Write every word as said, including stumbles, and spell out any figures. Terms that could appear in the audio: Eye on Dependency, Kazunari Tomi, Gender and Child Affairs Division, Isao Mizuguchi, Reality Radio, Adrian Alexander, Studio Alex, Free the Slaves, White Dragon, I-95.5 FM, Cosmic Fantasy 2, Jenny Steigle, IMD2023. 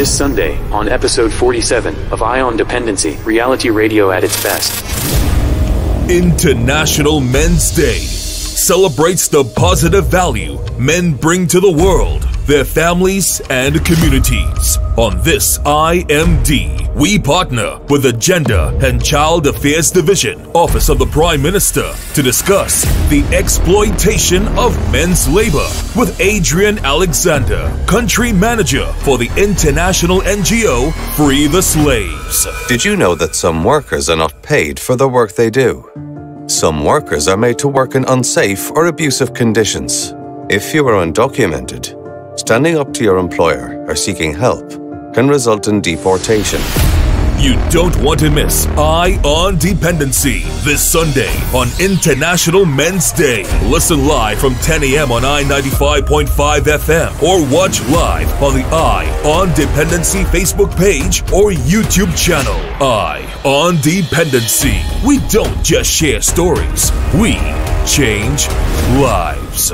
This Sunday, on episode forty-seven of Eye on Dependency, Reality Radio at its best. International Men's Day celebrates the positive value men bring to the world, their families, and communities. On this I M D, we partner with the Gender and Child Affairs Division, Office of the Prime Minister, to discuss the exploitation of men's labor with Adrian Alexander, Country Manager for the international N G O Free the Slaves. Did you know that some workers are not paid for the work they do? Some workers are made to work in unsafe or abusive conditions. If you are undocumented, standing up to your employer or seeking help can result in deportation. You don't want to miss Eye on Dependency this Sunday on International Men's Day. Listen live from ten a.m. on I ninety-five point five F M or watch live on the Eye on Dependency Facebook page or YouTube channel. Eye on Dependency. We don't just share stories, we change lives.